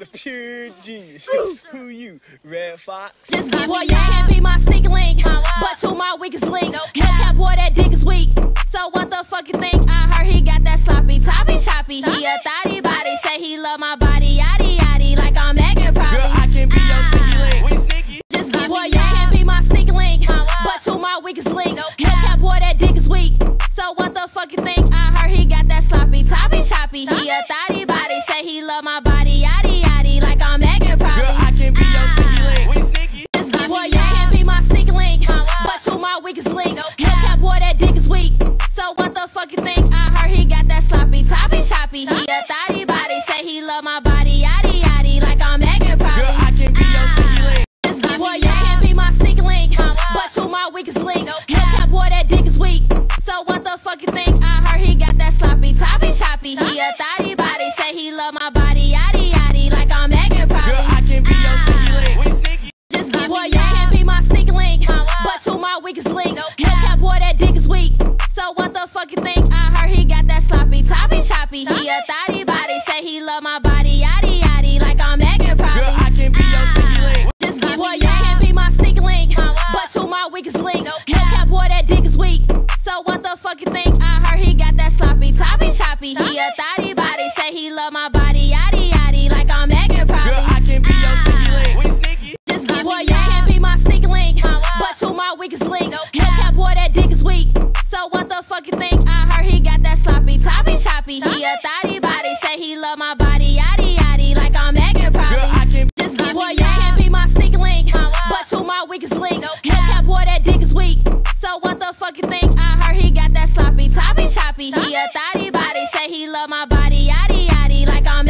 is a pure genius. Who you, Red Fox? This boy, you can be my sneaky link, but you my weakest link. No cap, boy, that dick is weak. So what the fuck you think? I heard he got that sloppy toppy toppy. He a thotty body, say he love my body, yaddy yaddy, like I'm Megan probably. Girl, I can be your sneaky link. We sneaky. This boy, you can be my sneaky link, but you my weakest link. No cap, boy, that dick is weak. So what the fuck you think? I heard he got that sloppy toppy toppy. He a thotty body, say he love my body, yaddy yaddy, like I'm Megan probably. Girl, I can be your sneaky link. We sneaky. This boy, you can be my sneaky link, but you my weakest link. No cap, boy, that dick is weak. So what the fuck you think? I heard he got that sloppy toppy toppy. He a thotty body, say he love my body, yaddy yaddy, like I'm Megan probably. Girl, I can be your sneaky link. This boy, you can be my sneaky link, but you my weakest link. No cap, boy, that dick is weak. So what the fuck you think? I heard he got that sloppy toppy toppy. He a thotty body, say he love my body, yaddy yaddy, like I'm Megan probably. Girl, I can be your sneaky link. We sneaky. Just give boy, you can be my sneaky link, but you my weakest link. No cap, boy, that dick is weak. So what the fuck you think? I heard he got that sloppy toppy toppy. He a thotty body, say he love my body, yaddy yaddy, like I'm Megan probably. Girl, I can be your sneaky link. Just give boy, you can be my sneaky link, but you my weakest link. No cap, boy, that dick is weak. So what the fuck you think? I heard he got that sloppy toppy toppy. He a thotty body, say he love my body, yaddy yaddy, like I'm Megan probably.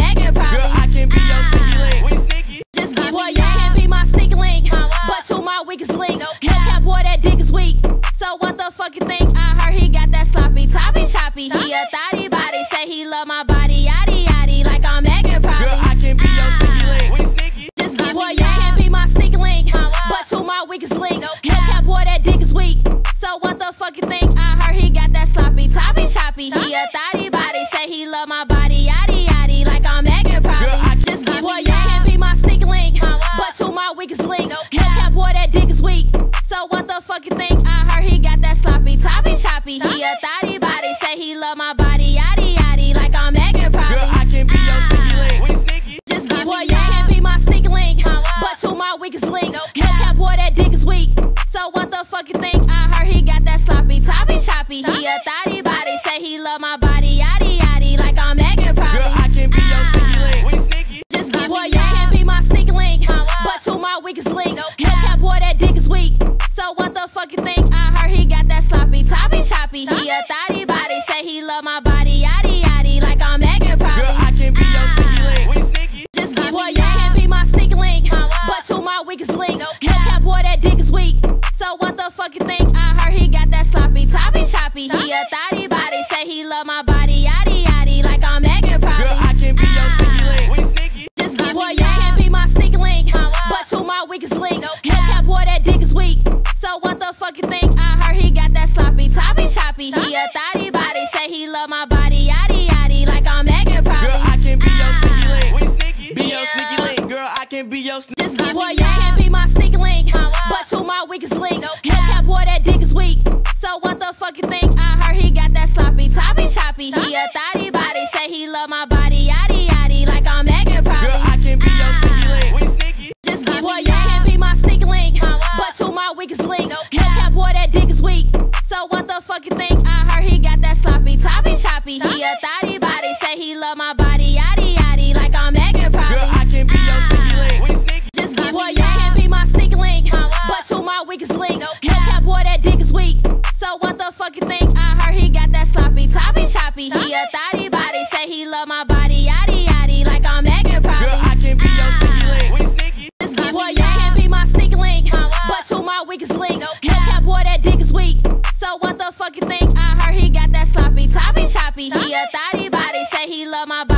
Girl, I can be your sneaky link. We sneaky. Just give boy, you can be my sneaky link, but you my weakest link. No cap, boy, that dick is weak. So what the fuck you think? I heard he got that sloppy toppy toppy. He a thotty body, say he love my body, yaddy yaddy, like I'm Megan probably. Girl, I can just give boy, you can be my sneaky link, but you my weakest link. No cap, boy, that dick is weak. So what the fuck you think? I heard he got that sloppy toppy toppy. He a thotty body, say he love my body, yaddy yaddy, like I'm Megan probably. Girl, I can be your sneaky link. We sneaky. Just give boy, you can be my sneaky link, but you my weakest link. No cap, boy, that dick is weak. So what the fuck you think? I heard he got that sloppy toppy toppy. He a thotty body, say he love my body, yaddy yaddy, like I'm Megan probably. Girl, I can be your sneaky link. We sneaky. Just give boy, you can be my sneaky link, but you my weakest link. No cap, boy, that dick is weak. So what the fuck you think? I heard he got that sloppy toppy toppy. He a thotty body, say he love my body, yaddy yaddy, like I'm Megan probably. Girl, I just give boy, you can be my sneaky link, but you my weakest link. No cap, boy, that dick is weak. So what the fuck you think? I heard he got that sloppy toppy toppy. He a thotty body, say he love my body, yaddy yaddy, like I'm Megan probably. Girl, I can be your sneaky link. We sneaky. Just give boy, you can be my sneaky link, but you my weakest link. No cap, boy, that dick is weak. So what the fuck you think? I heard he got that sloppy toppy toppy. He a thotty body, say he love my body, yaddy yaddy, like I'm Megan probably. Girl, I can be your sneaky link. We sneaky. Just give boy, you can be my sneaky link, but you my weakest link. No cap, boy, that dick is weak. So what the fuck you think? I heard he got that sloppy toppy toppy. He a thotty body, say he love my body, yaddy yaddy, like I'm Megan probably. Girl, I can be your sneaky link. We sneaky. Just give boy, you can be my sneaky link, but you my weakest link. No cap, boy, that dick is weak. So what the fuck you think? I heard he got that sloppy toppy toppy. He a thotty body, say he love my body, yaddy yaddy, like I'm Megan probably. Girl, I can be your sneaky link. We sneaky. Just give boy, you can be my sneaky link, but you my weakest link. No cap, boy, that dick is weak. So what the fuck you think? I heard he got that sloppy toppy toppy. He a thotty body, say he love my body, yaddy yaddy, like I'm Megan probably. Girl, I can be your sneaky link. We sneaky. Be your sneaky link. Girl, I can be your sneaky link. Just give boy, you can be my sneaky link, but you my weakest link. No cap, boy, that dick is weak. So what the fuck you think? I heard he got that sloppy toppy toppy. He a thotty body, say he love my body, yaddy yaddy, like I'm Megan probably. Girl, I can be your sneaky link. We sneaky. Just give boy, you can be my sneaky link, but you my weakest link. No cap, boy, that dick is weak. So what the fuck you think? I heard he got that sloppy toppy toppy. He a thotty body, say he love my body, yaddy yaddy, like I'm Megan probably. Girl, I can be your sneaky link. We sneaky. Just give boy, you can be my sneaky link, but you my weakest link. No cap, boy, that dick is weak. So what the fuck you think? I heard he got that sloppy toppy toppy. He a thotty body, say he love my body, yaddy yaddy, like I'm Megan probably. Girl, I can be your sneaky link. We sneaky. Just give boy, you can be my sneaky link, but you my weakest link. No cap, boy, that dick is weak. So what the fuck you think? I heard he got that sloppy toppy toppy. He a thotty body, say he love my body.